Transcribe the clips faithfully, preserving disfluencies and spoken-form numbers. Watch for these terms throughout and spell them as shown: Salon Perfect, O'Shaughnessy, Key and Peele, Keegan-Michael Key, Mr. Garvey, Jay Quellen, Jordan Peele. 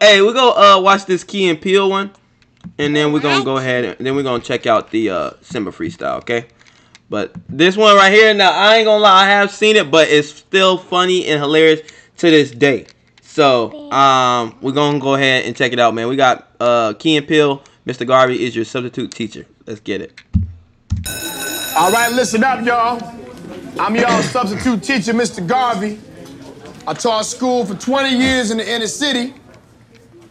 Hey, we're gonna uh, watch this Key and Peele one, and then we're gonna go ahead and then we're gonna check out the uh, Simba freestyle, okay? But this one right here, now I ain't gonna lie, I have seen it, but it's still funny and hilarious to this day. So um, we're gonna go ahead and check it out, man. We got uh, Key and Peele. Mister Garvey is your substitute teacher. Let's get it. All right, listen up, y'all. I'm y'all substitute teacher, Mister Garvey. I taught school for twenty years in the inner city.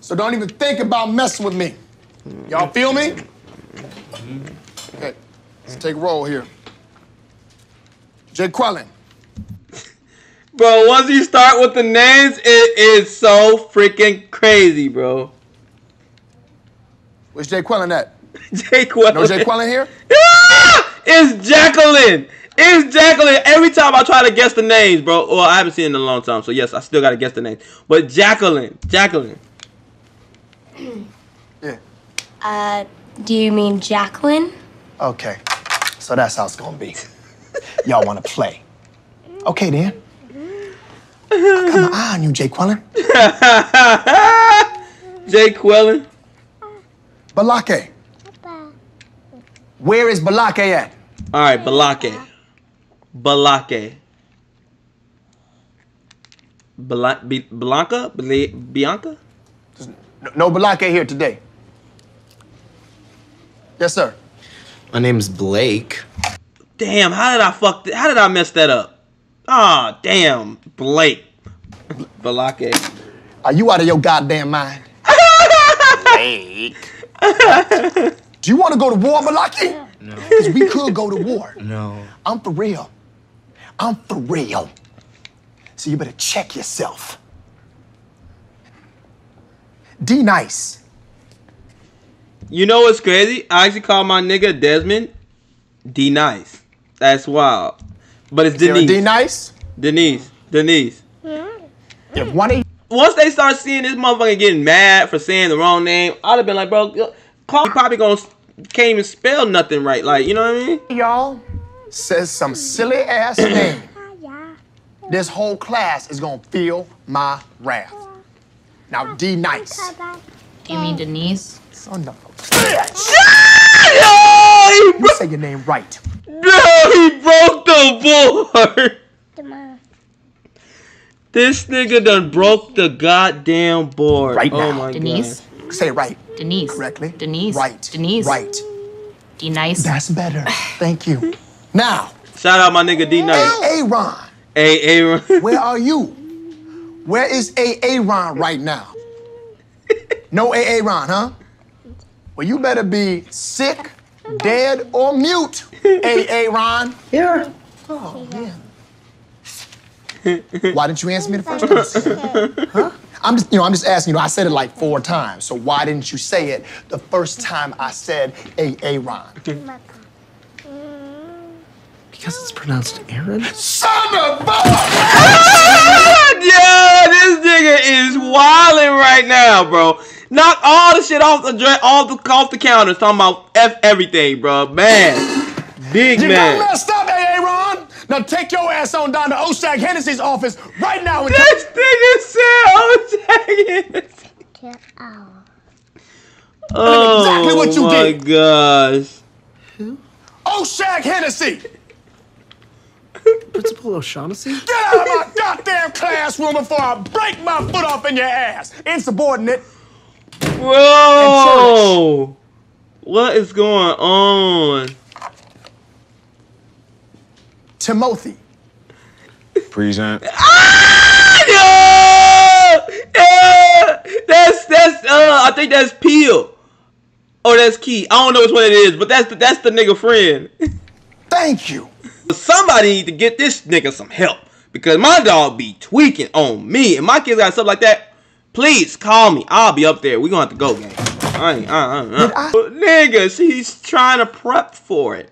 So don't even think about messing with me. Y'all feel me? Okay, let's take a roll here. Jay Quellen. Bro, once you start with the names, it is so freaking crazy, bro. Where's Jay Quellen at? Jay Quellen. No Jay Quellen here? Ah! It's Jacqueline. It's Jacqueline. Every time I try to guess the names, bro. Well, I haven't seen it in a long time, so yes, I still got to guess the names. But Jacqueline. Jacqueline. Yeah. Uh, do you mean Jacqueline? Okay, so that's how it's gonna be. Y'all wanna play? Okay then. I got my eye on you, Jay Quellen. Jay Quellen. Balake. Where is Balake at? All right, Balake. Balake. Bla B Blanca? Bla Bianca? No Balake here today. Yes, sir. My name's Blake. Damn, how did I fuck th how did I mess that up? Ah, oh, damn, Blake. Balake. Are you out of your goddamn mind? Blake. Do you want to go to war, Balake? No. Because we could go to war. No. I'm for real. I'm for real. So you better check yourself. D nice. You know what's crazy? I actually call my nigga Desmond D nice. That's wild. But it's Denise. D nice? Denise. Denise. If one of Once they start seeing this motherfucker getting mad for saying the wrong name, I'd have been like, bro, call probably gonna can't even spell nothing right. Like, you know what I mean? Y'all says some silly ass name. This whole class is gonna feel my wrath. Now, D nice. Do you mean Denise? Oh, no. Yo, he you say your name right. No, he broke the board. This nigga done broke the goddamn board. Right now. Oh my Denise? God. Say it right. Denise. Correctly. Denise. Right. Denise. Right. D nice. That's better. Thank you. Now. Shout out my nigga D nice. Aaron. A Aaron. Where are you? Where is A A Ron right now? No A A Ron, huh? Well, you better be sick, dead, or mute, A A Ron. Here. Oh, man. Why didn't you answer me the first time? Huh? I'm just, you know, I'm just asking, you know, I said it like four times, so why didn't you say it the first time I said A A Ron? Because it's pronounced Aaron. Son of a yeah, this nigga is wildin' right now, bro. Knock all the shit off the all the off the counter. Talking about f everything, bro. Man, big you man. You got messed up, Aaron. Now take your ass on down to O'Shaughnessy's office right now. And this nigga said O'Shaughnessy. Oh, exactly what you my did. Gosh. Who? O'Shaughnessy. Principal O'Shaughnessy? Get out of my goddamn classroom before I break my foot off in your ass! Insubordinate! Whoa! What is going on? Timothy. Present. Ah! Yeah! Yeah! That's, that's, uh, I think that's Peele. Oh, that's Key. I don't know which one it is, but that's the, that's the nigga friend. Thank you. Somebody need to get this nigga some help because my dog be tweaking on me. And my kids got stuff like that. Please call me. I'll be up there. We gonna have to go, gang. I ain't, I, I, I. I nigga, she's trying to prep for it.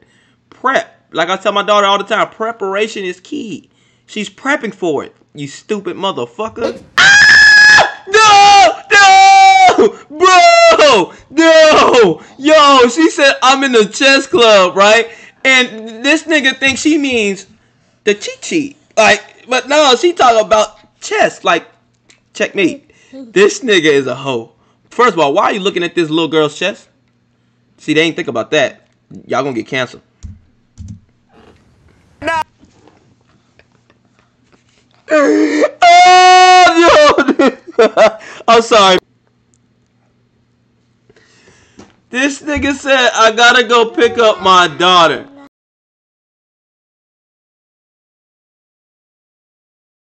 Prep. Like I tell my daughter all the time, preparation is key. She's prepping for it. You stupid motherfucker. Ah! No, no, bro, no, yo. She said I'm in the chess club, right? And this nigga thinks she means the cheat sheet. Like, but no, she talking about chess, like checkmate. This nigga is a hoe. First of all, why are you looking at this little girl's chest? See, they ain't think about that. Y'all gonna get canceled. No. Oh, no. I'm sorry. This nigga said, I gotta go pick up my daughter.